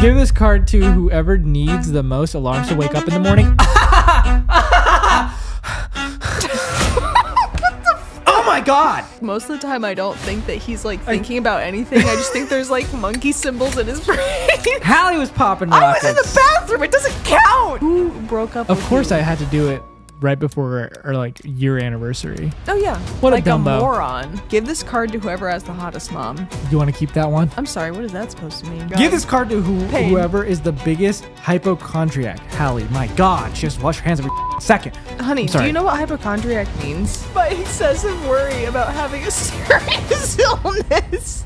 Give this card to whoever needs the most alarms to wake up in the morning. God. Most of the time, I don't think that he's like thinking about anything. I just think there's like monkey symbols in his brain. Hallie was popping rockets. I was in the bathroom. It doesn't count. Who broke up? Of course, I had to do it right before our like year anniversary. Oh yeah. What like a dumbo. A moron. Give this card to whoever has the hottest mom. You want to keep that one? I'm sorry. What is that supposed to mean? God. Give this card to whoever is the biggest hypochondriac. Hallie, my God, just wash your hands every second. Honey, do you know what hypochondriac means? By excessive worry about having a serious illness.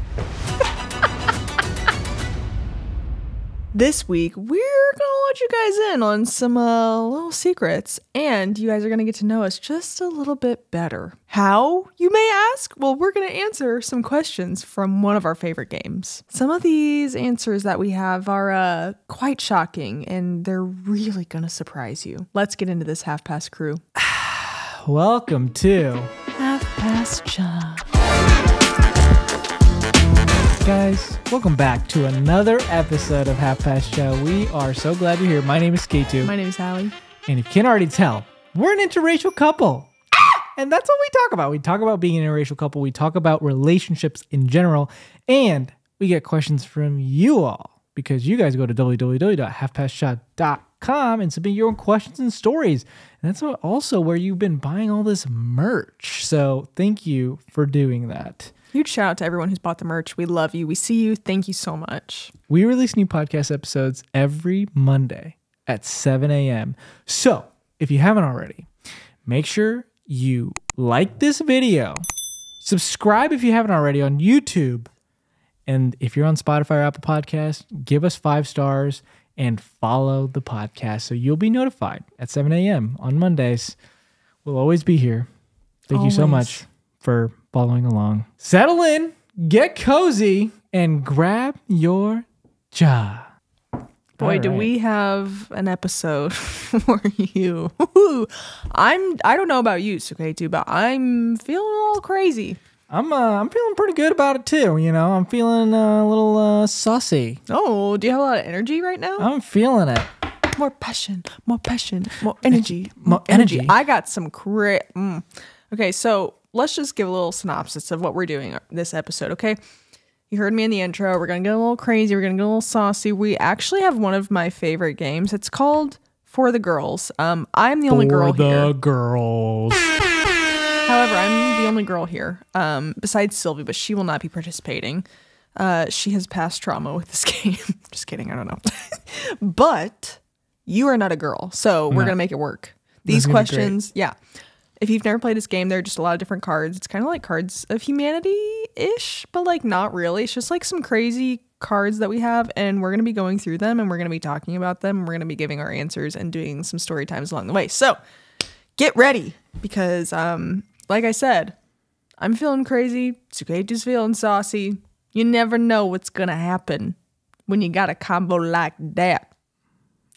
This week, we're gonna let you guys in on some little secrets, and you guys are gonna get to know us just a little bit better. How, you may ask? Well, we're gonna answer some questions from one of our favorite games. Some of these answers that we have are quite shocking, and they're really gonna surprise you. Let's get into this Half Past crew. Welcome to Half Past Chai. Guys, welcome back to another episode of Half Past Chai. We are so glad you're here. My name is Suketu. My name is Hallie. And if you can already tell, we're an interracial couple. And that's what we talk about. We talk about being an interracial couple. We talk about relationships in general. And we get questions from you all because you guys go to www.halfpastchai.com and submit your own questions and stories. And that's also where you've been buying all this merch. So thank you for doing that. Huge shout out to everyone who's bought the merch. We love you. We see you. Thank you so much. We release new podcast episodes every Monday at 7 a.m. So if you haven't already, make sure you like this video, subscribe if you haven't already on YouTube, and if you're on Spotify or Apple Podcasts, give us 5 stars and follow the podcast so you'll be notified at 7 a.m. on Mondays. We'll always be here. Thank you so much for following along. Settle in, get cozy, and grab your cha. Boy, right. Do we have an episode for you. I don't know about you, Suketu, but I'm feeling a little crazy. I'm feeling pretty good about it too, you know. I'm feeling a little saucy. Oh, do you have a lot of energy right now? I'm feeling it. More passion, more passion, more energy, more energy. I got some Okay, so let's just give a little synopsis of what we're doing this episode, okay? You heard me in the intro. We're going to get a little crazy. We're going to get a little saucy. We actually have one of my favorite games. It's called For The Girls. I'm the only girl here. For The Girls. However, I'm the only girl here, besides Sylvie, but she will not be participating. She has past trauma with this game. Just kidding. I don't know. But you are not a girl, so we're going to make it work. These questions, yeah. If you've never played this game, there are just a lot of different cards. It's kind of like Cards of Humanity-ish, but like not really. It's just like some crazy cards that we have, and we're going to be going through them, and we're going to be talking about them, and we're going to be giving our answers and doing some story times along the way. So get ready, because like I said, I'm feeling crazy. Suketu's feeling saucy. You never know what's going to happen when you got a combo like that.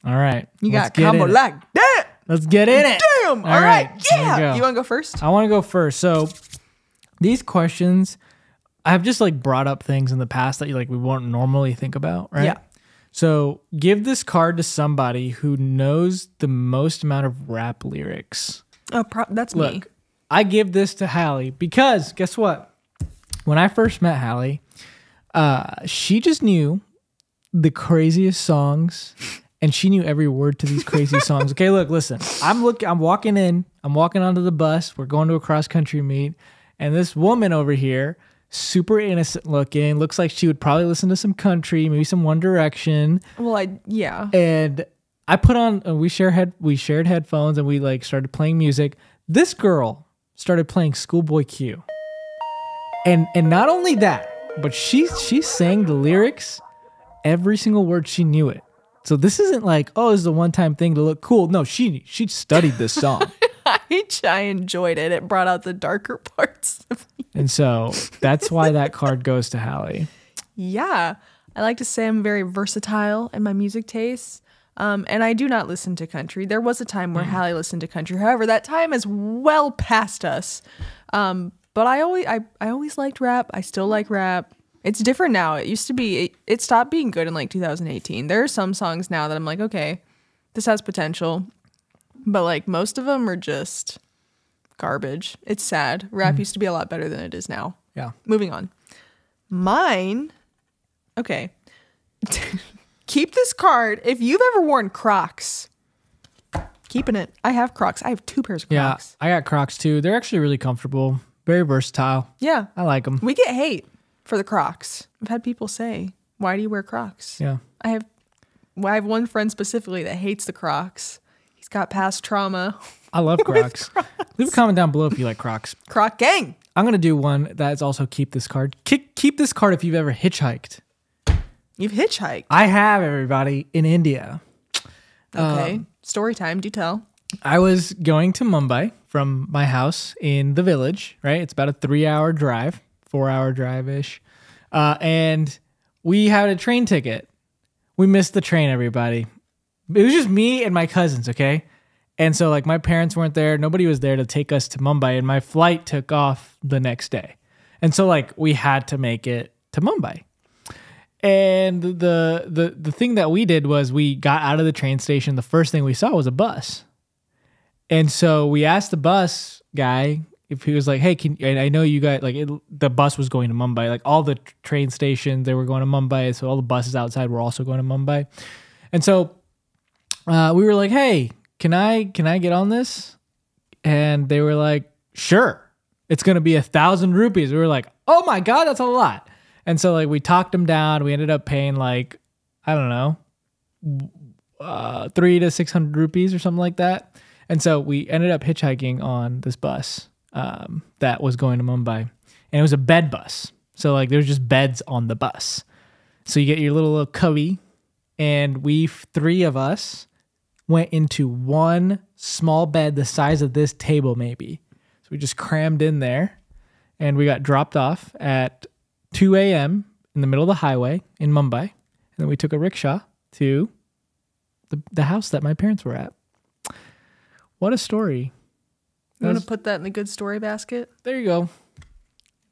All right. You got a combo like that. Let's get in it. Damn! All right. Yeah! You want to go first? I want to go first. So these questions, I've just like brought up things in the past that we won't normally think about, right? Yeah. So give this card to somebody who knows the most amount of rap lyrics. Oh, that's me. Look, I give this to Hallie because guess what? When I first met Hallie, she just knew the craziest songs. And she knew every word to these crazy songs. Okay, look, listen. I'm walking in. I'm walking onto the bus. We're going to a cross-country meet. And this woman over here, super innocent looking, looks like she would probably listen to some country, maybe some One Direction. Well, yeah. And I put on, we shared headphones and we started playing music. This girl started playing Schoolboy Q. And not only that, but she sang the lyrics, every single word, she knew it. So this isn't like, oh, this is a one-time thing to look cool. No, she studied this song. I enjoyed it. It brought out the darker parts of me. And so that's why that card goes to Hallie. Yeah. I like to say I'm very versatile in my music tastes. And I do not listen to country. There was a time where Hallie listened to country. However, that time is well past us. But I always liked rap. I still like rap. It's different now. It used to be, it stopped being good in like 2018. There are some songs now that I'm like, okay, this has potential. But like most of them are just garbage. It's sad. Rap used to be a lot better than it is now. Yeah. Moving on. Mine. Okay. Keep this card. If you've ever worn Crocs, keeping it. I have Crocs. I have two pairs of Crocs. Yeah, I got Crocs too. They're actually really comfortable. Very versatile. Yeah. I like them. We get hate for the Crocs. I've had people say, why do you wear Crocs? Yeah. I have one friend specifically that hates the Crocs. He's got past trauma. I love Crocs. Leave a comment down below if you like Crocs. Croc gang. I'm going to do one that is also keep this card. Keep this card if you've ever hitchhiked. You've hitchhiked? I have, everybody, in India. Okay. Story time. Do tell. I was going to Mumbai from my house in the village, right? It's about a 3-hour drive, 4-hour drive-ish. And we had a train ticket. We missed the train, everybody. It was just me and my cousins, okay? And so, like, my parents weren't there. Nobody was there to take us to Mumbai. And my flight took off the next day. And so, like, we had to make it to Mumbai. And the thing that we did was we got out of the train station. The first thing we saw was a bus. And so we asked the bus guy if he was like, hey, I know you guys, like, the bus was going to Mumbai. Like, all the train stations, they were going to Mumbai. So all the buses outside were also going to Mumbai. And so we were like, hey, can I get on this? And they were like, sure. It's going to be 1,000 rupees. We were like, oh, my God, that's a lot. And so, like, we talked them down. We ended up paying, like, I don't know, 300 to 600 rupees or something like that. And so we ended up hitchhiking on this bus that was going to Mumbai. And it was a bed bus. So, like, there's just beds on the bus. So you get your little cubby. And we, three of us, went into one small bed the size of this table maybe. So we just crammed in there. And we got dropped off at 2 a.m. in the middle of the highway in Mumbai. And then we took a rickshaw to the house that my parents were at. What a story. You want to put that in the good story basket? There you go.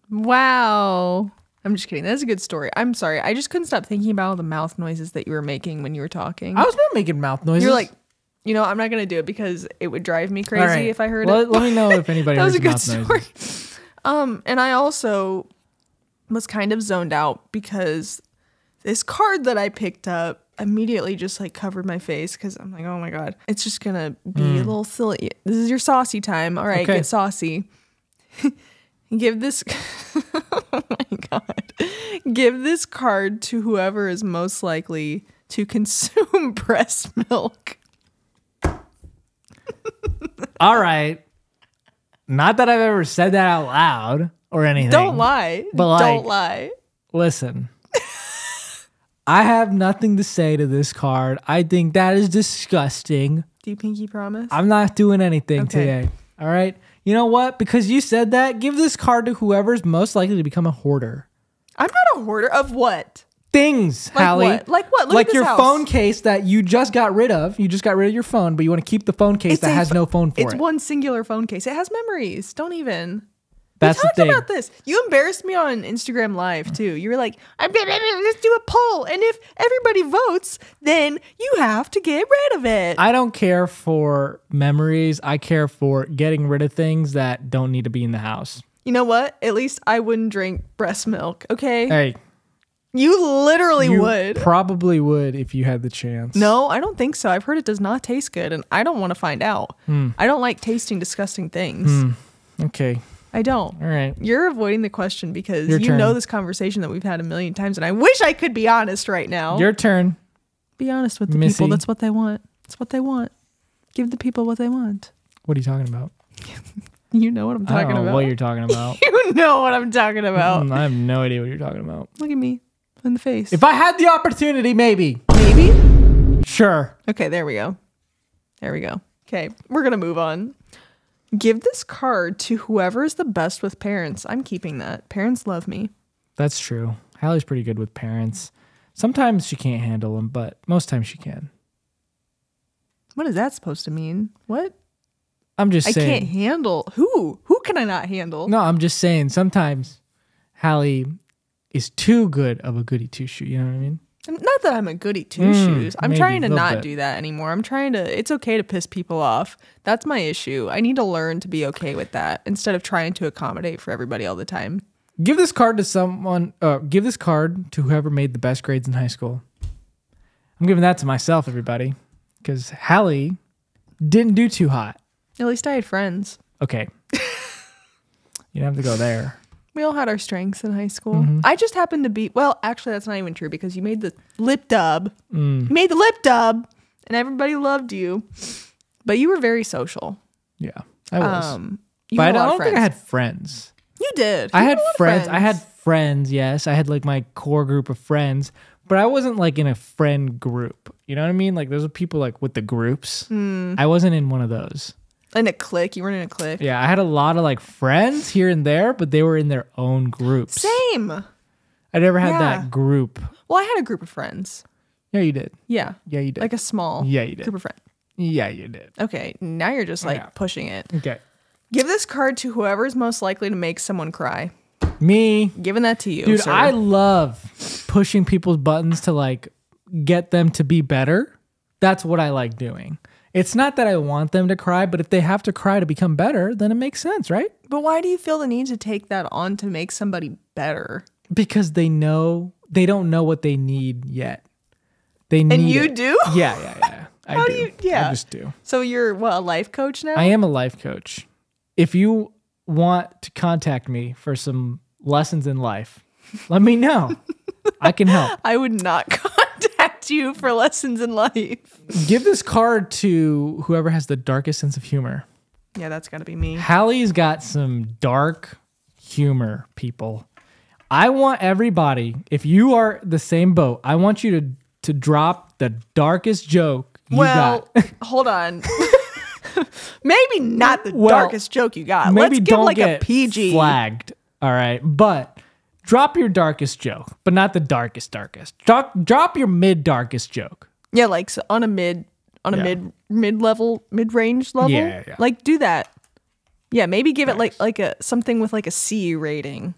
Wow. I'm just kidding. That is a good story. I'm sorry. I just couldn't stop thinking about all the mouth noises that you were making when you were talking. I was not making mouth noises. You're like, you know, I'm not going to do it because it would drive me crazy if I heard it. Let me know if anybody heard mouth noises. That was a good story. And I also was kind of zoned out because this card that I picked up immediately just like covered my face because I'm like, oh my God, it's just gonna be a little silly. This is your saucy time. All right, okay. Get saucy. Give this oh my God, give this card to whoever is most likely to consume breast milk. All right, not that I've ever said that out loud or anything. Don't lie, but like, don't lie. Listen, I have nothing to say to this card. I think that is disgusting. Do you pinky promise? I'm not doing anything today. All right. You know what? Because you said that, give this card to whoever's most likely to become a hoarder. I'm not a hoarder of what? Things, like Hallie. What? Like what? Look like your house. Phone case that you just got rid of. You just got rid of your phone, but you want to keep the phone case that has no phone for it. It's one singular phone case. It has memories. Don't even. That's the thing. We talked about this. You embarrassed me on Instagram Live, too. You were like, let's do a poll. And if everybody votes, then you have to get rid of it. I don't care for memories. I care for getting rid of things that don't need to be in the house. You know what? At least I wouldn't drink breast milk, okay? Hey. You literally would. Probably would if you had the chance. No, I don't think so. I've heard it does not taste good, and I don't want to find out. I don't like tasting disgusting things. Okay. I don't. All right. You're avoiding the question because you know this conversation that we've had a million times, and I wish I could be honest right now. Your turn. Be honest with the people. That's what they want. That's what they want. Give the people what they want. What are you talking about? You know what I'm talking about. I don't know what you're talking about. You know what I'm talking about. I have no idea what you're talking about. Look at me in the face. If I had the opportunity, maybe. Maybe? Sure. Okay, there we go. There we go. Okay, we're going to move on. Give this card to whoever is the best with parents. I'm keeping that. Parents love me. That's true. Hallie's pretty good with parents. Sometimes she can't handle them, but most times she can. What is that supposed to mean? What? I'm just saying. I can't handle. Who? Who can I not handle? No, I'm just saying sometimes Hallie is too good of a goody two-shoe. You know what I mean? Not that I'm a goody two-shoes. I'm trying to not do that anymore. I'm trying to... It's okay to piss people off. That's my issue. I need to learn to be okay with that instead of trying to accommodate for everybody all the time. Give this card to someone... give this card to whoever made the best grades in high school. I'm giving that to myself, everybody. Because Hallie didn't do too hot. At least I had friends. Okay. You don't have to go there. We all had our strengths in high school. Mm-hmm. I just happened to be... Well, actually, that's not even true because you made the lip dub. Mm. You made the lip dub and everybody loved you. But you were very social. Yeah, I was. But I don't think I had friends. You did. I had friends. I had friends, yes. I had like my core group of friends. But I wasn't like in a friend group. You know what I mean? Like those are people like with the groups. Mm. I wasn't in one of those. In a clique. You weren't in a clique. Yeah, I had a lot of like friends here and there, but they were in their own groups. Same. I never had that group. Well, I had a group of friends. Yeah, you did. Yeah. Yeah, you did. Like a small group of friends. Yeah, you did. Okay, now you're just like pushing it. Okay. Give this card to whoever's most likely to make someone cry. Me. Giving that to you. Dude, sir. I love pushing people's buttons to like get them to be better. That's what I like doing. It's not that I want them to cry, but if they have to cry to become better, then it makes sense, right? But why do you feel the need to take that on to make somebody better? Because they don't know what they need yet. They need do? Yeah, yeah, yeah. How do you? Yeah. I just do. So you're what, a life coach now? I am a life coach. If you want to contact me for some lessons in life, let me know. I can help. I would not contact you for lessons in life. Give this card to whoever has the darkest sense of humor. Yeah, that's got to be me. Hallie's got some dark humor, people. I want everybody, if you are the same boat, I want you to drop the darkest joke you got. Hold on. Maybe not the darkest joke you got. Maybe let's give like a PG. Flagged. All right, but drop your darkest joke, but not the darkest. Drop your mid-darkest joke. Yeah, like so on a mid-range level. Yeah, yeah. Like do that. Yeah, maybe give it like a something with like a C rating.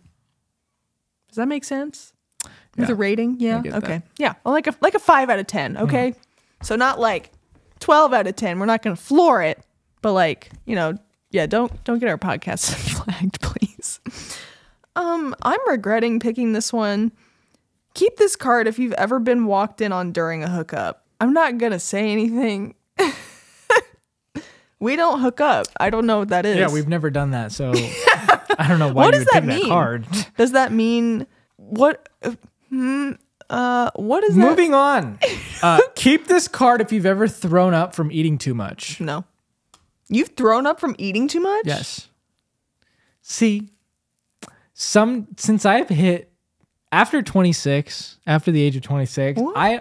Does that make sense? Yeah. With a rating, yeah. Okay, that. Yeah, well, like a 5 out of 10. Okay, so not like 12 out of 10. We're not gonna floor it, but like yeah. Don't get our podcast flagged, please. I'm regretting picking this one. Keep this card if you've ever been walked in on during a hookup. I'm not going to say anything. We don't hook up. I don't know what that is. Yeah, we've never done that, so I don't know why you would pick that card. Does that mean... what is that? Moving on. Keep this card if you've ever thrown up from eating too much. No. You've thrown up from eating too much? Yes. See... Since I've hit after the age of 26, what? I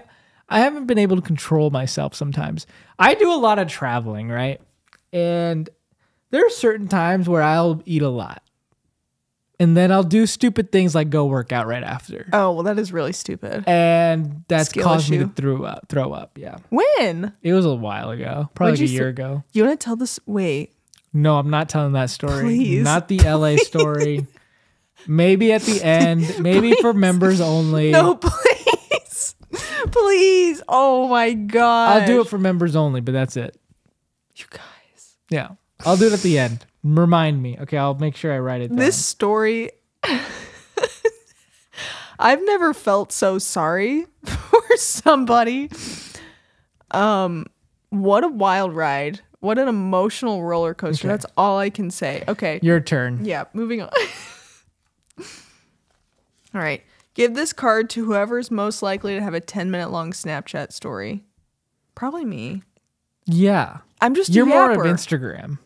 haven't been able to control myself sometimes. I do a lot of traveling, right? And there are certain times where I'll eat a lot. And then I'll do stupid things like go work out right after. Oh, well, that is really stupid. And that's caused me to throw up, yeah. When? It was a while ago, probably a year ago. You want to tell this? Wait. No, I'm not telling that story. Please. Not the LA story. Maybe at the end, maybe please. For members only. No, please. Please. Oh my God. I'll do it for members only, but that's it. You guys. Yeah. I'll do it at the end. Remind me. Okay, I'll make sure I write it down. This story, I've never felt so sorry for somebody. What a wild ride. What an emotional roller coaster. Okay. That's all I can say. Okay. Your turn. Yeah, moving on. All right. Give this card to whoever's most likely to have a 10-minute long Snapchat story. Probably me. Yeah. I'm just You're a yapper. More of Instagram.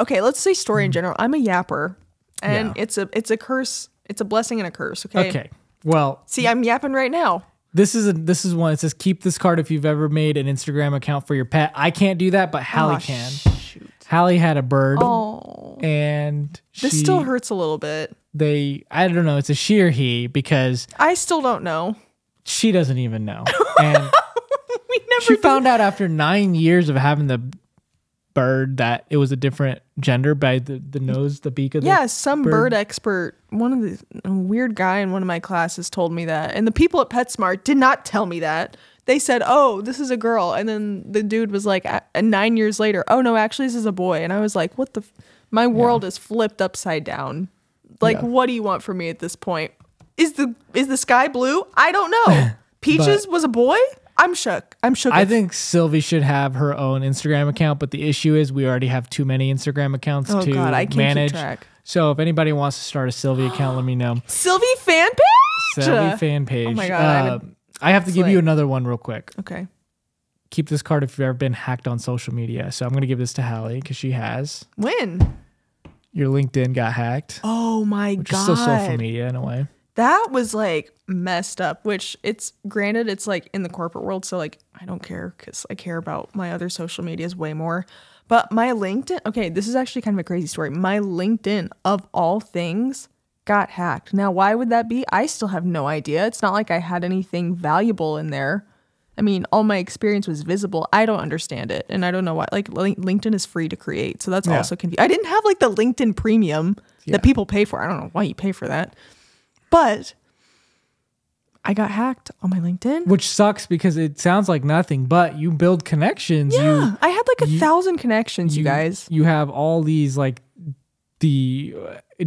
Okay, let's say story in general. I'm a yapper. And it's a curse. It's a blessing and a curse, okay? Okay. Well, see, I'm yapping right now. This is one. It says keep this card if you've ever made an Instagram account for your pet. I can't do that, but Hallie can. Shoot. Hallie had a bird. Oh. And this still hurts a little bit. I don't know, it's a she or he, because I still don't know. She doesn't even know. And she found out after 9 years of having the bird that it was a different gender by the nose, the beak of the some bird expert, one of the weird guy in one of my classes told me that. And the people at PetSmart did not tell me that. They said, oh, this is a girl. And then the dude was like, 9 years later, oh, no, actually, this is a boy. And I was like, what the? My world is flipped upside down. Like, what do you want from me at this point? Is the sky blue? I don't know. Peaches was a boy? I'm shook. I'm shook. I think Sylvie should have her own Instagram account, but the issue is we already have too many Instagram accounts to manage. Keep track. So if anybody wants to start a Sylvie account, let me know. Sylvie fan page? Sylvie fan page. Oh my God. I have to give you another one real quick. Okay. Keep this card if you've ever been hacked on social media. So I'm going to give this to Hallie because she has. When? Your LinkedIn got hacked. Oh my God. Which is still social media in a way. That was like messed up, which granted it's like in the corporate world. So like, I don't care because I care about my other social medias way more, but my LinkedIn. Okay. This is actually kind of a crazy story. My LinkedIn of all things got hacked. Now, why would that be? I still have no idea. It's not like I had anything valuable in there. I mean, all my experience was visible. I don't understand it. And I don't know why. Like LinkedIn is free to create. So that's also confusing. I didn't have like the LinkedIn premium that people pay for. I don't know why you pay for that. But I got hacked on my LinkedIn. Which sucks because it sounds like nothing, but you build connections. Yeah, I had like 1,000 connections, you guys. You have all these like the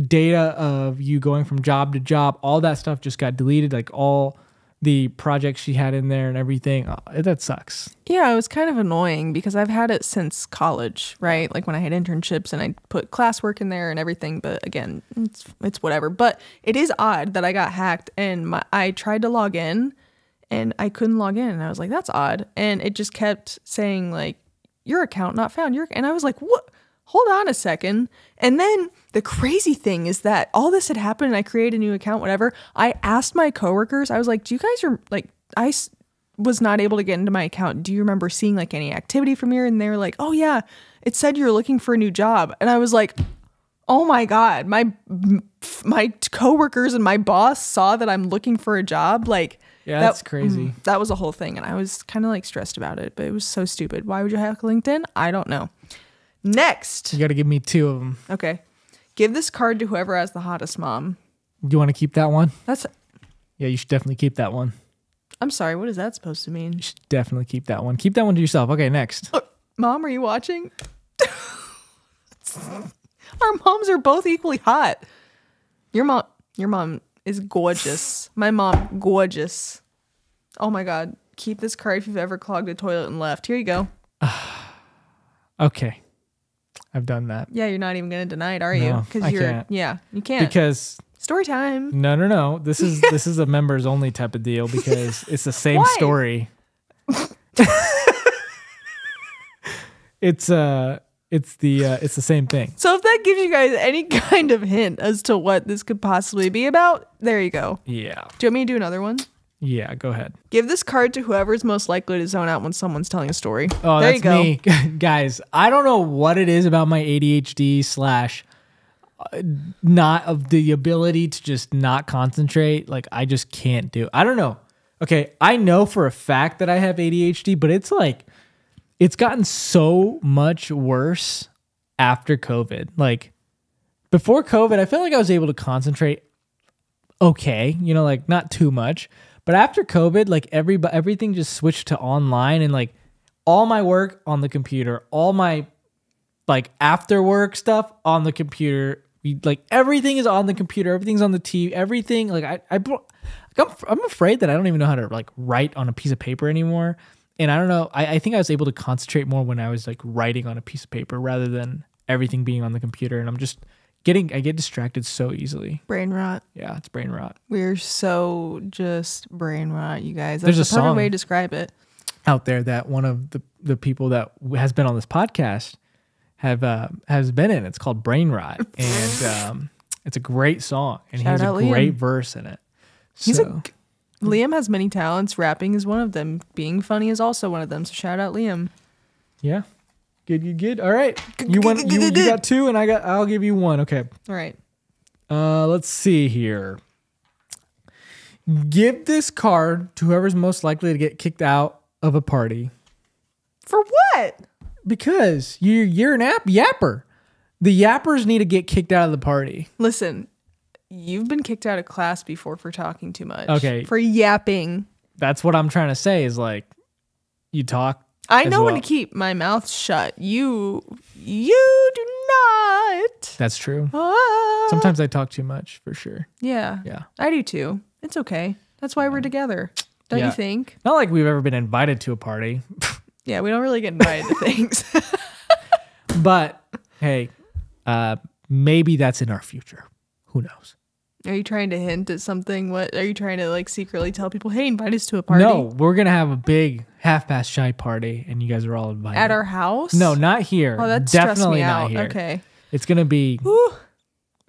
data of you going from job to job. All that stuff just got deleted. Like all the projects she had in there and everything. Oh, that sucks. Yeah, it was kind of annoying because I've had it since college, right? Like when I had internships and I put classwork in there and everything. But again, it's whatever. But it is odd that I got hacked and I tried to log in and I couldn't log in. And I was like, that's odd. And it just kept saying like, your account not found. And I was like, what? Hold on a second. And then the crazy thing is that all this had happened and I created a new account, whatever. I asked my coworkers, I was like, do you guys are like, I was not able to get into my account. Do you remember seeing like any activity from here? And they were like, oh yeah, it said you're looking for a new job. And I was like, oh my God, my coworkers and my boss saw that I'm looking for a job. Like, yeah, that's crazy. That was a whole thing. And I was kind of like stressed about it, but it was so stupid. Why would you hack LinkedIn? I don't know. Next. You got to give me two of them. Okay. Give this card to whoever has the hottest mom. Do you want to keep that one? Yeah, you should definitely keep that one. I'm sorry. What is that supposed to mean? You should definitely keep that one. Keep that one to yourself. Okay, next. Mom, are you watching? Our moms are both equally hot. Your mom is gorgeous. My mom, gorgeous. Oh my God. Keep this card if you've ever clogged a toilet and left. Here you go. Okay. I've done that. Yeah, you're not even going to deny it, are you? Because you can't. Because story time. No. This is a members only type of deal because it's the same story. It's the same thing. So if that gives you guys any kind of hint as to what this could possibly be about, there you go. Yeah. Do you want me to do another one? Yeah, go ahead. Give this card to whoever's most likely to zone out when someone's telling a story. Oh, there you go. Me. Guys, I don't know what it is about my ADHD / not of the ability to just not concentrate. Like, I just can't do it. I don't know. Okay, I know for a fact that I have ADHD, but it's like, it's gotten so much worse after COVID. Like, before COVID, I felt like I was able to concentrate okay, you know, like not too much. But after COVID, like everything just switched to online, and like all my work on the computer, all my like after work stuff on the computer. Like everything is on the computer, everything's on the TV, everything. Like I'm afraid that I don't even know how to like write on a piece of paper anymore, and I don't know. I think I was able to concentrate more when I was like writing on a piece of paper rather than everything being on the computer, and I'm just. I get distracted so easily. Brain rot. Yeah, it's brain rot. We're so just brain rot, you guys. That's the perfect way to describe it. Out there that one of the people that has been on this podcast has been in. It's called Brain Rot, and it's a great song, and he has a great verse in it. Liam has many talents. Rapping is one of them. Being funny is also one of them. So shout out Liam. Yeah. Good. All right. You got two and I'll give you one. Okay. All right. Let's see here. Give this card to whoever's most likely to get kicked out of a party. For what? Because you're an yapper. The yappers need to get kicked out of the party. Listen, you've been kicked out of class before for talking too much. Okay. For yapping. That's what I'm trying to say is like, you talk. I know when to keep my mouth shut. You do not. That's true. Ah. Sometimes I talk too much for sure. Yeah. Yeah. I do too. It's okay. That's why we're together. Don't you think? Not like we've ever been invited to a party. Yeah, we don't really get invited to things. But hey, maybe that's in our future. Who knows? Are you trying to hint at something? What are you trying to like secretly tell people? Hey, invite us to a party. No, we're gonna have a big Half Past Chai party, and you guys are all invited at our house. No, not here. Oh, that's definitely not here. Okay, it's gonna be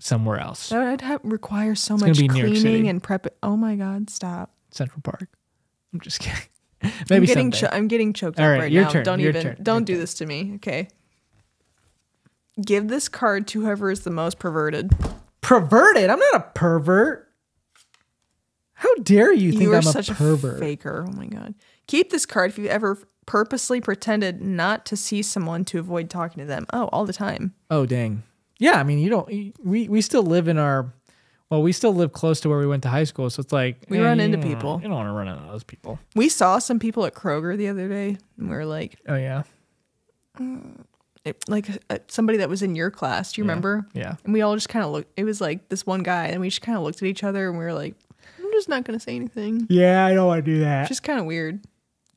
somewhere else. That would require so much cleaning and prep. Oh my God, stop! Central Park. I'm just kidding. Maybe I'm getting choked up right now. Don't do this to me. Okay. Give this card to whoever is the most perverted. Perverted? I'm not a pervert. How dare you think I'm a pervert? A faker. Oh my God. Keep this card if you ever purposely pretended not to see someone to avoid talking to them. Oh, all the time. Oh, dang. Yeah, I mean, you don't. We still live in our. Well, we still live close to where we went to high school, so it's like... We run into people. You don't want to run into those people. We saw some people at Kroger the other day, and we were like... Oh, yeah? Somebody that was in your class, do you remember? Yeah. And we all just kind of looked... It was like this one guy, and we just kind of looked at each other, and we were like, I'm just not going to say anything. Yeah, I don't want to do that. It's just kind of weird.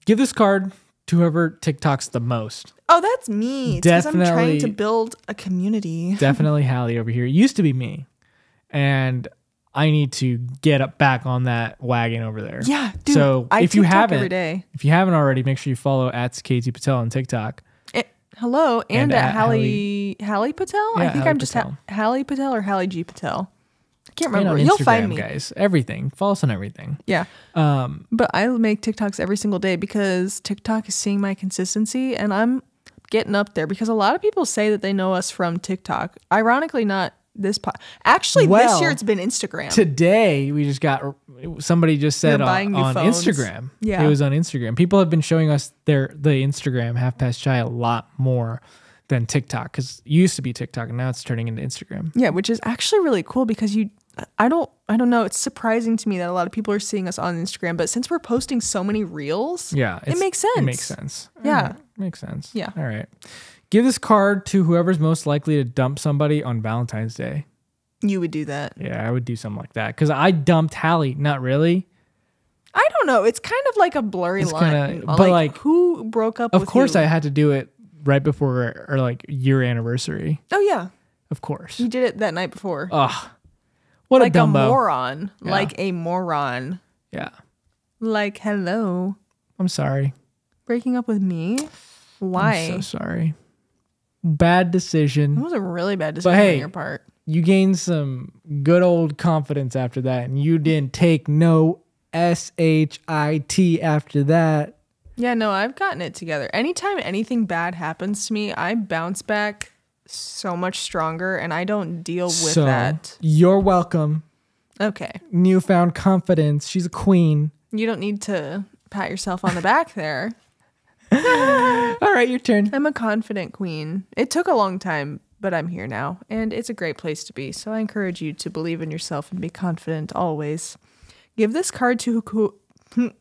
Give this card to whoever TikToks the most. Oh, that's me. Because I'm trying to build a community. Definitely Hallie over here. It used to be me. And I need to get up back on that wagon over there. Yeah, dude. So if you haven't already, make sure you follow at Suketu Patel on TikTok. Hello, and at Hallie Patel. Yeah, I think I'm just Hallie Patel or Hallie G Patel. I can't remember. You'll find me, guys. Everything, follow us on everything. Yeah. But I make TikToks every single day because TikTok is seeing my consistency, and I'm getting up there because a lot of people say that they know us from TikTok. Ironically, not. This year it's been Instagram. Today we just got somebody just said on Instagram. Yeah, it was on Instagram. People have been showing us the Instagram Half Past Chai a lot more than TikTok because it used to be TikTok and now it's turning into Instagram. Yeah, which is actually really cool because I don't know. It's surprising to me that a lot of people are seeing us on Instagram, but since we're posting so many reels, yeah, it makes sense. It makes sense. Yeah, makes sense. Yeah. All right. Give this card to whoever's most likely to dump somebody on Valentine's Day. You would do that. Yeah, I would do something like that. Because I dumped Hallie. Not really. I don't know. It's kind of like a blurry line. But like who broke up with you? Of course I had to do it right before or like year anniversary. Oh, yeah. Of course. You did it that night before. Ugh. What a dumbo. Like a moron. Yeah. Like a moron. Yeah. Like, hello. I'm sorry. Breaking up with me? Why? I'm so sorry. Bad decision. It was a really bad decision on your part. You gained some good old confidence after that, and you didn't take no shit after that. Yeah, no, I've gotten it together. Anytime anything bad happens to me, I bounce back so much stronger, and I don't deal with that. You're welcome. Okay. Newfound confidence. She's a queen. You don't need to pat yourself on the back there. All right, your turn. I'm a confident queen. It took a long time, but I'm here now, and it's a great place to be. So I encourage you to believe in yourself and be confident always. Give this card to who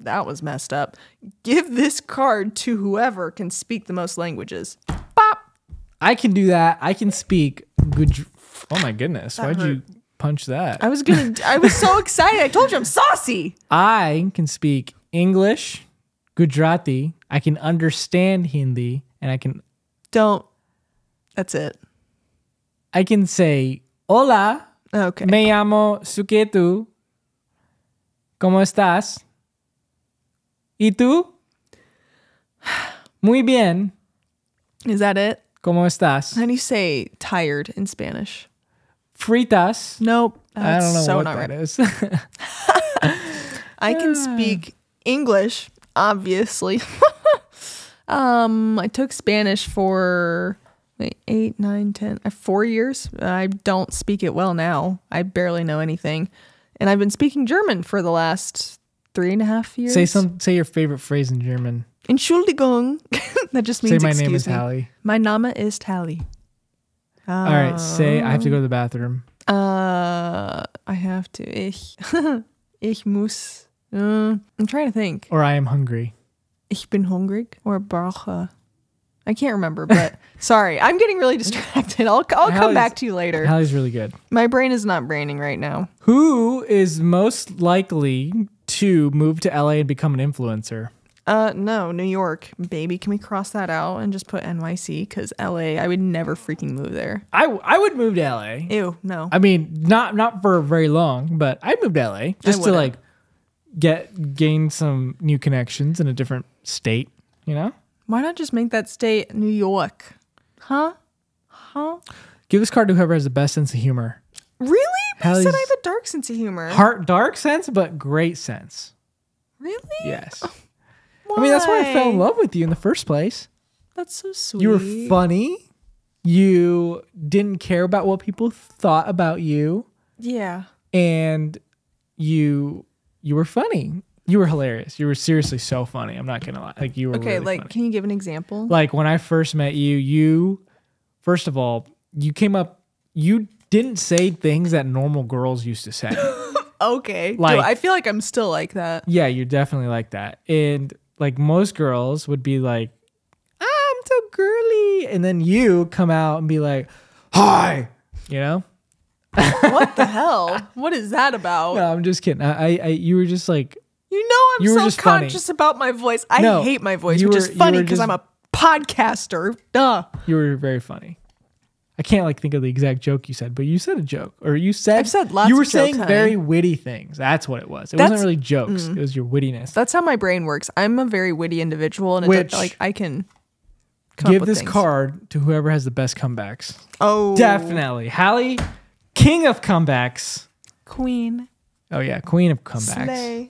that was messed up. Give this card to whoever can speak the most languages. Bop. I can do that. I can speak. Good. Oh my goodness! Why'd you punch that? I was so excited. I told you I'm saucy. I can speak English, Gujarati. I can understand Hindi, and I can... Don't. That's it. I can say, hola. Okay. Me llamo Suketu. ¿Cómo estás? ¿Y tú? Muy bien. Is that it? ¿Cómo estás? How do you say tired in Spanish? Fritas. Nope. I don't know what that is. I can speak English, obviously. I took Spanish for 8, 9, 10, 4 years. I don't speak it well now. I barely know anything. And I've been speaking German for the last 3.5 years. Say your favorite phrase in German. Entschuldigung. That just means excuse me. Say my name is Hallie. My name is Hallie. All right, say I have to go to the bathroom. I have to. Ich muss. I'm trying to think. Or I am hungry. Ich bin hungrig. Or brauche. I can't remember, but sorry. I'm getting really distracted. I'll come back to you later. Hallie's really good. My brain is not braining right now. Who is most likely to move to LA and become an influencer? No, New York, baby. Can we cross that out and just put NYC? Because LA, I would never freaking move there. I would move to LA. Ew, no. I mean, not for very long, but I'd move to LA just to like gain some new connections in a different state, you know? Why not just make that state New York? Huh? Huh? Give this card to whoever has the best sense of humor. Really? But you said I have a dark sense of humor. Dark sense, but great sense. Really? Yes. Why? I mean, that's why I fell in love with you in the first place. That's so sweet. You were funny. You didn't care about what people thought about you. Yeah. And you were funny. You were hilarious. You were seriously so funny. I'm not gonna lie. Like you were okay. Really funny. Can you give an example? Like when I first met you, first of all, you came up. You didn't say things that normal girls used to say. Okay. Like dude, I feel like I'm still like that. Yeah, you're definitely like that. And like most girls would be like, "I'm so girly," and then you come out and be like, "Hi," you know. What the hell? What is that about? No, I'm just kidding. You were just like. You know I'm self-conscious about my voice. I hate my voice, which is funny because I'm a podcaster. Duh. You were very funny. I can't like think of the exact joke you said, but you said a joke, or you said I've said lots. You were saying very witty things. That's what it was. It wasn't really jokes. It was your wittiness. That's how my brain works. I'm a very witty individual, and it's like I can come up with things. Give this card to whoever has the best comebacks. Oh, definitely, Hallie, king of comebacks, queen. Oh yeah, queen of comebacks. Slay.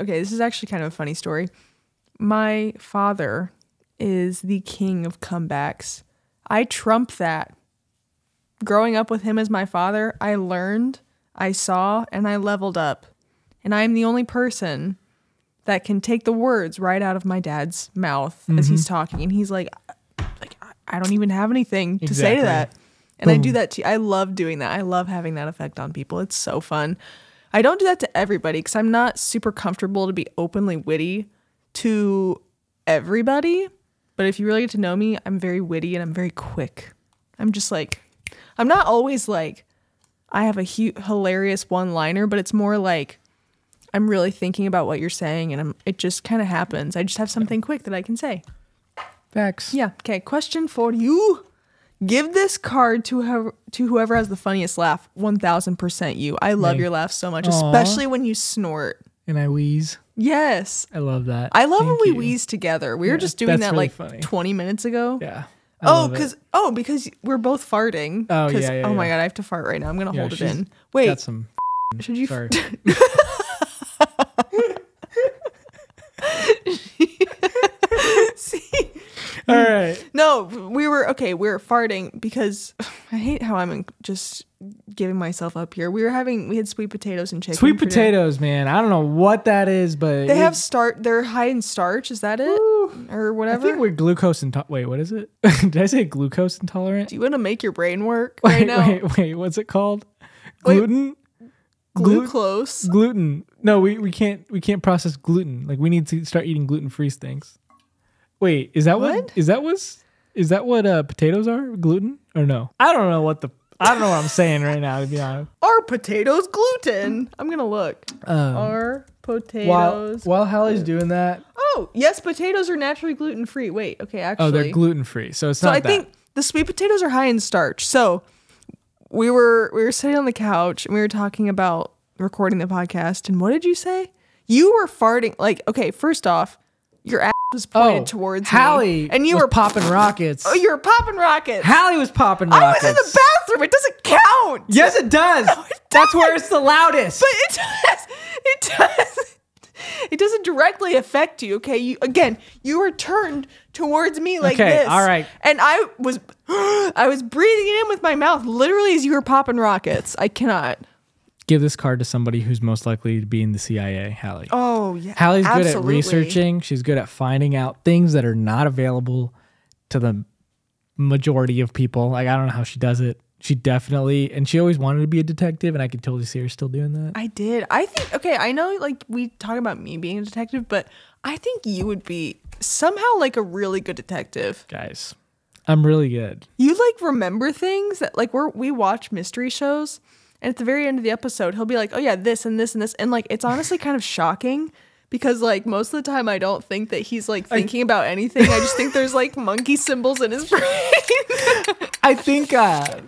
Okay, this is actually kind of a funny story. My father is the king of comebacks. I trump that. Growing up with him as my father, I learned, I saw, and I leveled up. And I'm the only person that can take the words right out of my dad's mouth as he's talking. And he's like I don't even have anything to say to that. And boom. I do that too. I love doing that. I love having that effect on people. It's so fun. I don't do that to everybody because I'm not super comfortable to be openly witty to everybody. But if you really get to know me, I'm very witty and I'm very quick. I'm just like, I'm not always like, I have a hilarious one-liner, but it's more like, I'm really thinking about what you're saying and it just kind of happens. I just have something quick that I can say. Facts. Yeah. Okay. Question for you. Give this card to whoever has the funniest laugh. 1000% you. I love your laugh so much, especially when you snort. And I wheeze. Yes. I love that. I love when we wheeze together. We were just doing that really like funny. 20 minutes ago. Yeah. Because we're both farting. Oh, yeah. Oh, my God. I have to fart right now. I'm going to hold it in. Wait. Got some. Should you? Sorry. See? All right. No, we were farting because I hate how I'm just giving myself up here. We had sweet potatoes and chicken. Sweet potatoes, man. I don't know what that is, but they have they're high in starch. Is that it? Woo. Or whatever? I think we're glucose intolerant. Wait, what is it? Did I say glucose intolerant? Do you want to make your brain work right now? Wait, what's it called? Gluten? Glucose? Gluten. No, we can't process gluten. Like we need to start eating gluten-free things. Wait, is that what? Is that what potatoes are? Gluten or no? I don't know what I'm saying right now, to be honest. Are potatoes gluten? I'm gonna look. Are potatoes? While Hallie's doing that. Oh yes, potatoes are naturally gluten free. Wait, okay, actually. Oh, they're gluten free, so it's not. So I think the sweet potatoes are high in starch. So we were sitting on the couch and we were talking about recording the podcast. And what did you say? You were farting. Like okay, first off, your ass was pointed towards Hallie me, and you were popping rockets. Oh, you were popping rockets. Hallie was popping rockets. I was in the bathroom. It doesn't count. Yes, it does. No, it That's where it's the loudest. But it doesn't directly affect you. Okay, you were turned towards me like this. All right. And I was breathing it in with my mouth, literally as you were popping rockets. I cannot. Give this card to somebody who's most likely to be in the CIA, Hallie. Oh, yeah. Hallie's good at researching. She's good at finding out things that are not available to the majority of people. Like, I don't know how she does it. She definitely, and she always wanted to be a detective, and I could totally see her still doing that. I did. I think, okay, I know, like, we talk about me being a detective, but I think you would be somehow, like, a really good detective. Guys, I'm really good. You, like, remember things that, like, we watch mystery shows, and at the very end of the episode, he'll be like, oh, yeah, this and this and this. And, like, it's honestly kind of shocking. Because, like, most of the time I don't think that he's, like, thinking about anything. I just think there's, like, monkey symbols in his brain. I think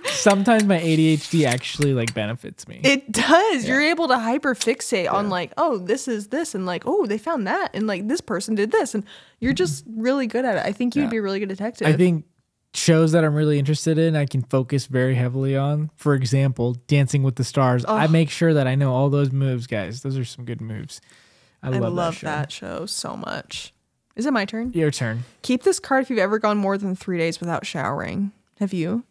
sometimes my ADHD actually, like, benefits me. It does. Yeah. You're able to hyperfixate on, like, oh, this is this. And, like, oh, they found that. And, like, this person did this. And you're just really good at it. I think you'd be a really good detective. I think shows that I'm really interested in, I can focus very heavily on. For example, Dancing with the Stars. Oh. I make sure that I know all those moves, guys. Those are some good moves. I love that show so much. Is it my turn? Your turn. Keep this card if you've ever gone more than 3 days without showering. Have you?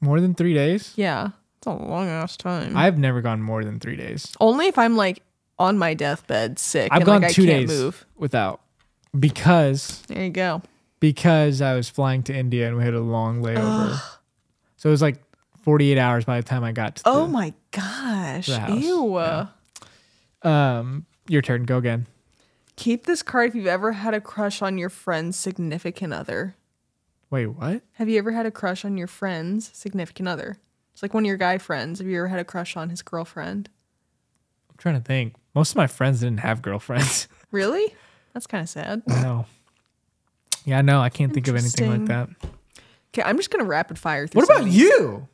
More than 3 days? Yeah. It's a long ass time. I've never gone more than 3 days. Only if I'm like on my deathbed sick. I've gone like, 2 days without. Because. There you go. Because I was flying to India and we had a long layover. So it was like 48 hours by the time I got to the house. Oh my gosh. Ew. Yeah. Your turn. Go again. Keep this card if you've ever had a crush on your friend's significant other. Wait, what? Have you ever had a crush on your friend's significant other? It's like one of your guy friends. Have you ever had a crush on his girlfriend? I'm trying to think. Most of my friends didn't have girlfriends. Really? That's kind of sad. No. Yeah, no, I can't think of anything like that. Okay, I'm just going to rapid fire through. What about you?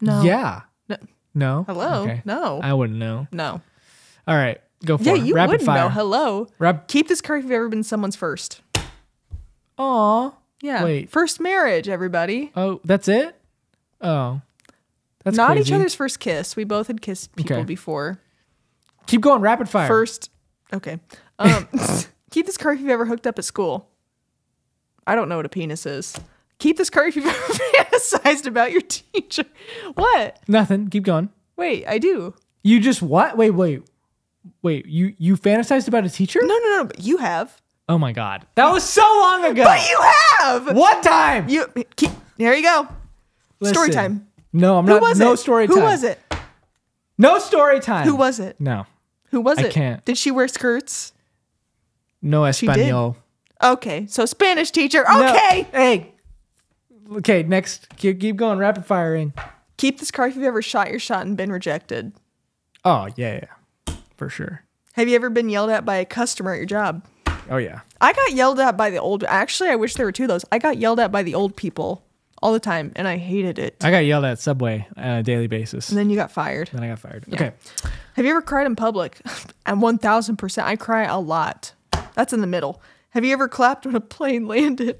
No. Yeah. No. No? Hello? Okay. No. I wouldn't know. No. All right, go for it. Yeah, you would know. Hello. Keep this card if you've ever been someone's first. Aw. Yeah. Wait. First marriage, everybody. Oh, that's it? Oh. That's not crazy. Each other's first kiss. We both had kissed people before. Keep going. Rapid fire. First. Okay. Keep this card if you've ever hooked up at school. I don't know what a penis is. Keep this card if you've ever fantasized about your teacher. What? Nothing. Keep going. Wait, I do. You just what? Wait, you fantasized about a teacher? No, but you have. Oh my God. That was so long ago. But you have. What time? Here you go. Listen, story time. No, I'm not. Who was it? No story time. Who was it? No. Who was it? I can't. Did she wear skirts? No Espanol. Okay, so Spanish teacher. Okay. No. Hey. Okay, next. Keep going. Rapid firing. Keep this card if you've ever shot your shot and been rejected. Oh, yeah. For sure. Have you ever been yelled at by a customer at your job? Oh, yeah. I got yelled at by the old... Actually, I wish there were two of those. I got yelled at by the old people all the time, and I hated it. I got yelled at Subway on a daily basis. And then you got fired. Then I got fired. Yeah. Okay. Have you ever cried in public? I'm 1,000%. I cry a lot. That's in the middle. Have you ever clapped when a plane landed?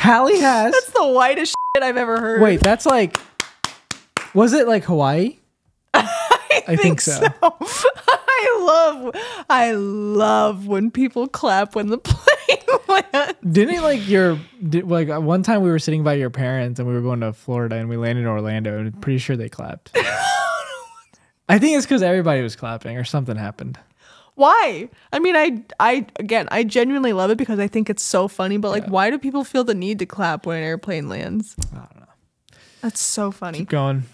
Hallie has. That's the whitest shit I've ever heard. Wait, that's like... Was it like Hawaii? I think so. I love when people clap when the plane lands. Didn't it like one time we were sitting by your parents and we were going to Florida and we landed in Orlando and I'm pretty sure they clapped. I think it's because everybody was clapping or something happened. Why? I mean, I genuinely love it because I think it's so funny. But like, why do people feel the need to clap when an airplane lands? I don't know. That's so funny. Keep going.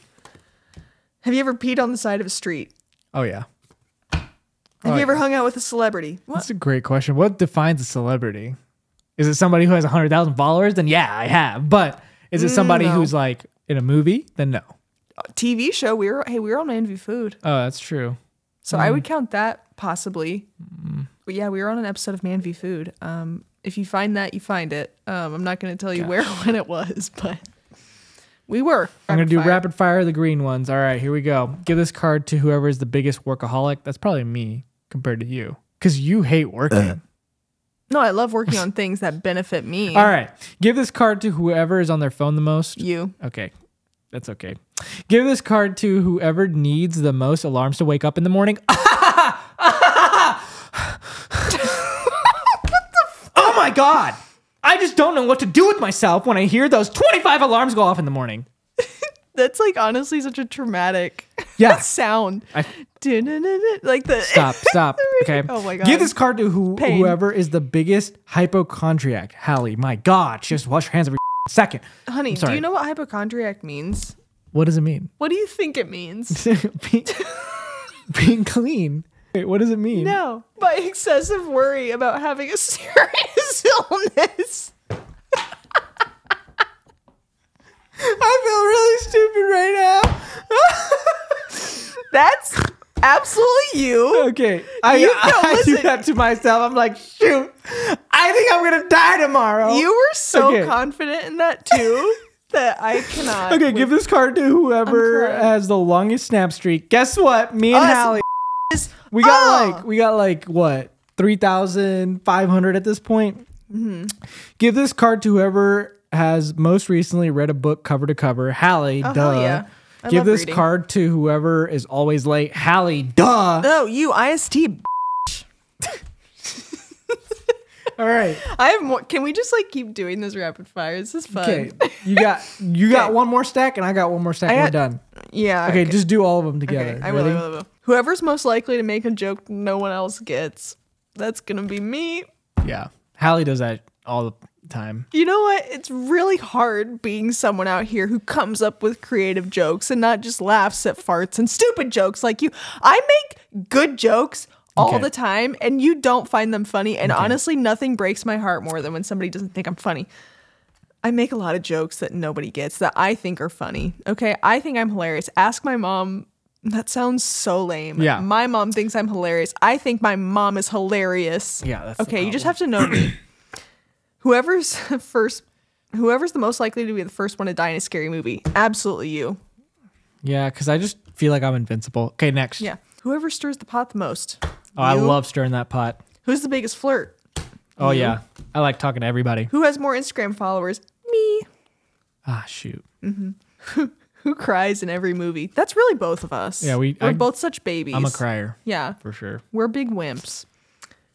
Have you ever peed on the side of a street? Oh, yeah. Have you ever hung out with a celebrity? What? That's a great question. What defines a celebrity? Is it somebody who has 100,000 followers? Then yeah, I have. But is it somebody who's like in a movie? Then no. A TV show. We were on Man v. Food. Oh, that's true. So I would count that possibly. But yeah, we were on an episode of Man v. Food. If you find that, you find it. I'm not going to tell you where when it was, but... We were. I'm going to do rapid fire, the green ones. All right, here we go. Give this card to whoever is the biggest workaholic. That's probably me compared to you because you hate working. No, I love working on things that benefit me. All right. Give this card to whoever is on their phone the most. You. Okay. That's okay. Give this card to whoever needs the most alarms to wake up in the morning. Oh, my God. I just don't know what to do with myself when I hear those 25 alarms go off in the morning. That's like honestly such a traumatic sound. Like the stop. Okay. Oh my God. Give this card to whoever is the biggest hypochondriac. Hallie, my God, just wash your hands every second. Honey, do you know what hypochondriac means? What does it mean? What do you think it means? Being clean. Wait, what does it mean? No, by excessive worry about having a serious illness. I feel really stupid right now. That's absolutely you. Okay. I do that to myself. I'm like, shoot, I think I'm going to die tomorrow. You were so confident in that too that I cannot. Okay, give this card to whoever has the longest snap streak. Guess what? Me and Hallie. We got like what? 3,500 at this point. Mm-hmm. Give this card to whoever has most recently read a book cover to cover. Hallie, duh. Yeah. Give this card to whoever is always late. Hallie, duh. Oh, you IST. All right. I have more. Can we just like keep doing this rapid fire? This is fun. Okay. You got one more stack and I got one more stack and we're done. Yeah. Okay, just do all of them together. Okay, I will. Whoever's most likely to make a joke no one else gets. That's going to be me. Yeah. Hallie does that all the time. You know what? It's really hard being someone out here who comes up with creative jokes and not just laughs at farts and stupid jokes like you. I make good jokes all the time and you don't find them funny. And honestly, nothing breaks my heart more than when somebody doesn't think I'm funny. I make a lot of jokes that nobody gets that I think are funny. Okay. I think I'm hilarious. Ask my mom. That sounds so lame. Yeah. My mom thinks I'm hilarious. I think my mom is hilarious. Yeah. That's okay. You just have to know me. Whoever's the most likely to be the first one to die in a scary movie. Absolutely you. Yeah, because I just feel like I'm invincible. Okay, next. Yeah. Whoever stirs the pot the most. Oh, you. I love stirring that pot. Who's the biggest flirt? Oh, you. Yeah. I like talking to everybody. Who has more Instagram followers? Me. Ah, shoot. Mm-hmm. Who cries in every movie? That's really both of us. Yeah, we're both such babies. I'm a crier. Yeah. For sure. We're big wimps.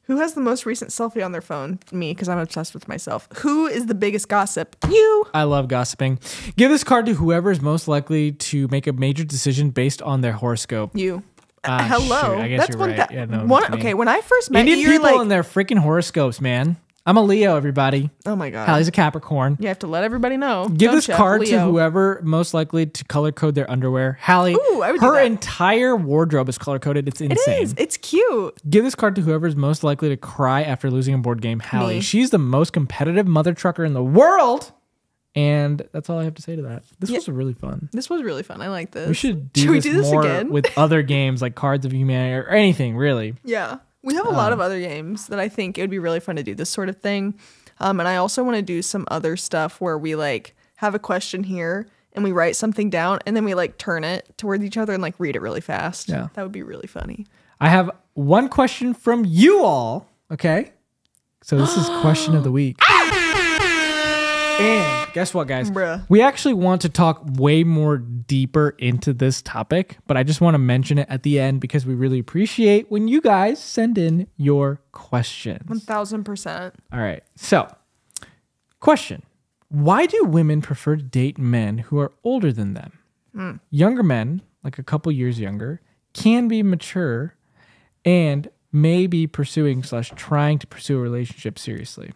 Who has the most recent selfie on their phone? Me, because I'm obsessed with myself. Who is the biggest gossip? You. I love gossiping. Give this card to whoever is most likely to make a major decision based on their horoscope. You. Hello. Shoot, I guess that's you're right. That, yeah, no, one, okay, when I first met you, people like, in their freaking horoscopes, man. I'm a Leo, everybody. Oh my God. Hallie's a Capricorn. You have to let everybody know. Give this card to whoever most likely to color code their underwear. Hallie, ooh, her entire wardrobe is color coded. It's insane. It is. It's cute. Give this card to whoever's most likely to cry after losing a board game. Hallie, she's the most competitive mother trucker in the world. And that's all I have to say to that. This was really fun. This was really fun. I like this. We should do this more again? With other games like Cards of Humanity or anything, really. Yeah. We have a lot of other games that I think it would be really fun to do this sort of thing. And I also want to do some other stuff where we like have a question here and we write something down and then we like turn it towards each other and like read it really fast. Yeah. That would be really funny. I have one question from you all. Okay. So this is question of the week. And guess what, guys? Bruh. We actually want to talk way more deeper into this topic, but I just want to mention it at the end because we really appreciate when you guys send in your questions. 1,000%. All right. So, question. Why do women prefer to date men who are older than them? Mm. Younger men, like a couple years younger, can be mature and may be trying to pursue a relationship seriously.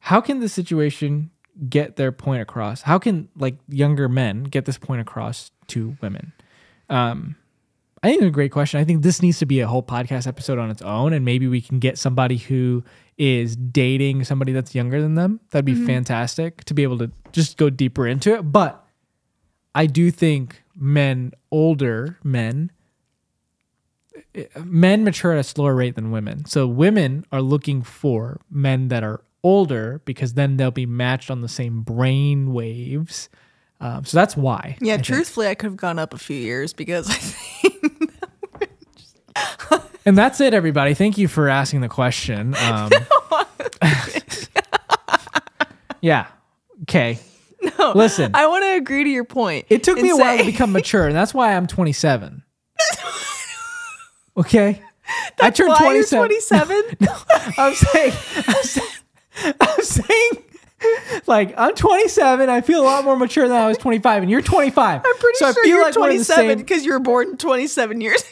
How can the situation get their point across? How can like younger men get this point across to women? I think it's a great question. I think this needs to be a whole podcast episode on its own, and maybe we can get somebody who is dating somebody that's younger than them. That'd be fantastic to be able to just go deeper into it. But I do think older men mature at a slower rate than women. So women are looking for men that are older because then they'll be matched on the same brain waves. So that's why. Yeah, truthfully, I could have gone up a few years because I think. And that's it, everybody. Thank you for asking the question. Yeah. Okay. No. Listen. I want to agree to your point. It took me a while to become mature, and that's why I'm 27. Okay. I turned 27. 27? No. I'm saying, like, I'm 27. I feel a lot more mature than I was 25, and you're 25. I'm pretty sure you're like 27 because you were born 27 years.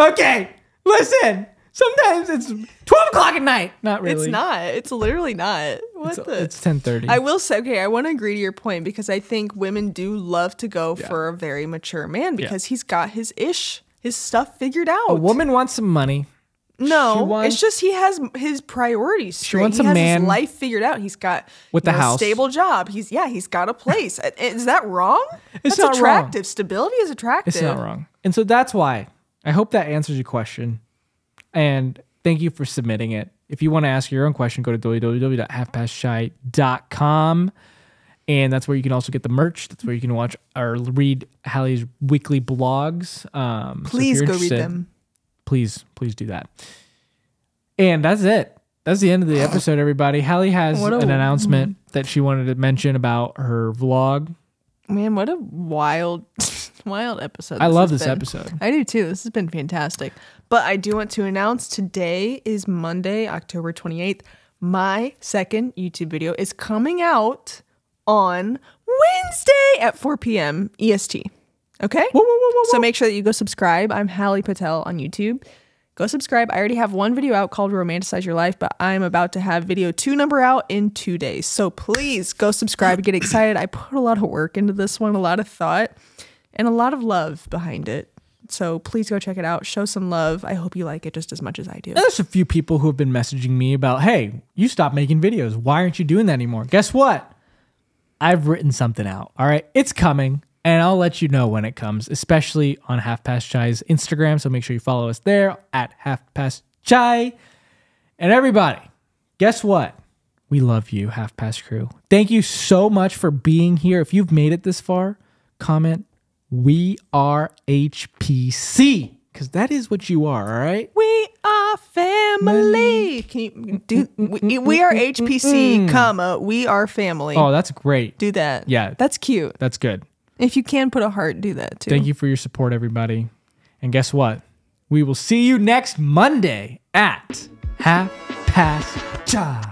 Okay, listen. Sometimes it's 12 o'clock at night. Not really. It's not. It's literally not. It's 10:30. I will say, okay, I want to agree to your point because I think women do love to go for a very mature man because he's got his stuff figured out. A woman wants some money. No, it's just he has his priorities straight. She wants a man. His life figured out. He's got a stable job. He's got a place. Is that wrong? It's not attractive. Wrong. Stability is attractive. It's not wrong. And so that's why I hope that answers your question. And thank you for submitting it. If you want to ask your own question, go to www.halfpastchai.com. And that's where you can also get the merch. That's where you can watch or read Hallie's weekly blogs. Please go read them. Please do that. And that's it. That's the end of the episode, everybody. Hallie has an announcement that she wanted to mention about her vlog. Man, what a wild episode. I love this episode. I do too. This has been fantastic. But I do want to announce today is Monday, October 28th. My second YouTube video is coming out on Wednesday at 4 p.m. EST. Okay? Whoa. So make sure that you go subscribe. I'm Hallie Patel on YouTube. Go subscribe. I already have one video out called Romanticize Your Life, but I'm about to have video 2 out in 2 days. So please go subscribe. Get excited. I put a lot of work into this one, a lot of thought, and a lot of love behind it. So please go check it out. Show some love. I hope you like it just as much as I do. And there's a few people who have been messaging me about, hey, you stopped making videos. Why aren't you doing that anymore? Guess what? I've written something out. All right. It's coming. And I'll let you know when it comes, especially on Half Past Chai's Instagram. So make sure you follow us there at Half Past Chai. And everybody, guess what? We love you, Half Past Crew. Thank you so much for being here. If you've made it this far, comment, we are HPC. Because that is what you are, all right? We are family. Can you do? We are HPC, comma, we are family. Oh, that's great. Do that. Yeah. That's cute. That's good. If you can put a heart, do that too. Thank you for your support, everybody. And guess what? We will see you next Monday at 5:30.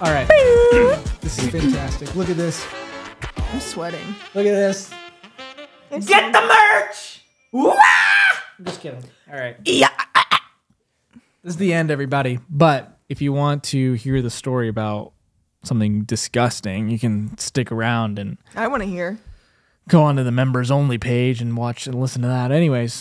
All right. This is fantastic. Look at this. I'm sweating. Look at this. Get the merch! Wah! I'm just kidding. All right. Yeah. This is the end, everybody. But if you want to hear the story about something disgusting, you can stick around and I want to hear. Go on to the members only page and watch and listen to that. Anyways.